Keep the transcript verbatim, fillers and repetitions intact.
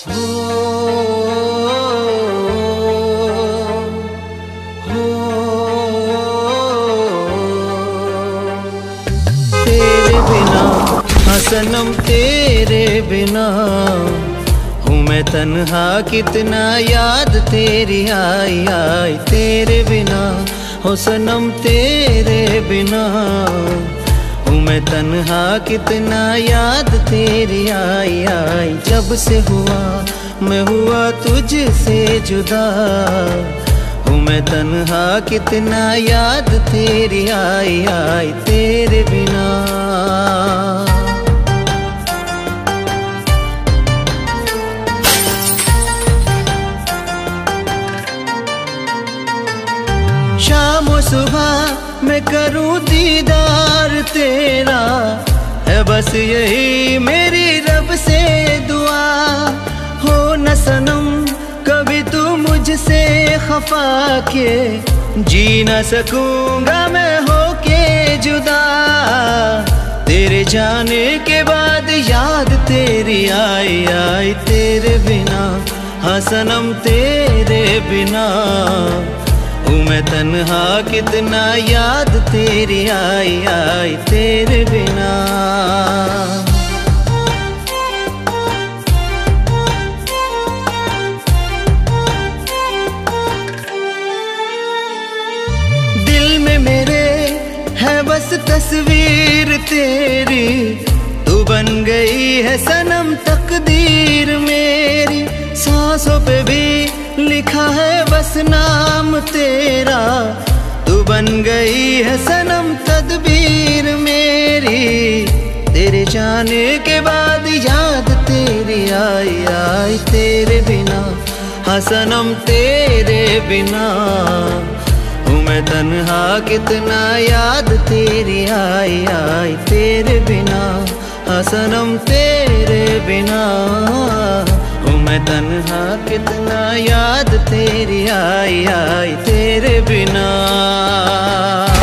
तेरे बिना हसनम तेरे बिना हूँ मैं तन्हा कितना याद तेरी आई आई। तेरे बिना हसनम तेरे बिना मैं तन्हा कितना याद तेरी आई आई। जब से हुआ मैं हुआ तुझसे जुदा हूँ मैं तन्हा कितना याद तेरी आई आई। तेरे बिना शामों सुबह मैं करूँ दीदार तेरा है बस यही मेरी रब से दुआ। हो न सनम कभी तू मुझसे खफा के जी न सकूँगा मैं होके जुदा। तेरे जाने के बाद याद तेरी आई आई। तेरे बिना हाँ सनम तेरे बिना मैं तन्हा कितना याद तेरी आई आई। तेरे बिना दिल में मेरे है बस तस्वीर तेरी तू बन गई है सनम तकदीर मेरी। सांसों पे भी लिखा है बस नाम तेरा तू बन गई है सनम तदबीर मेरी। तेरे जाने के बाद याद तेरी आई आई। तेरे बिना हाँ सनम तेरे बिना हूँ मैं तन्हा कितना याद तेरी आई आई। तेरे बिना हाँ सनम तेरे बिना मैं तन्हा कितना याद तेरी आई आई। तेरे बिना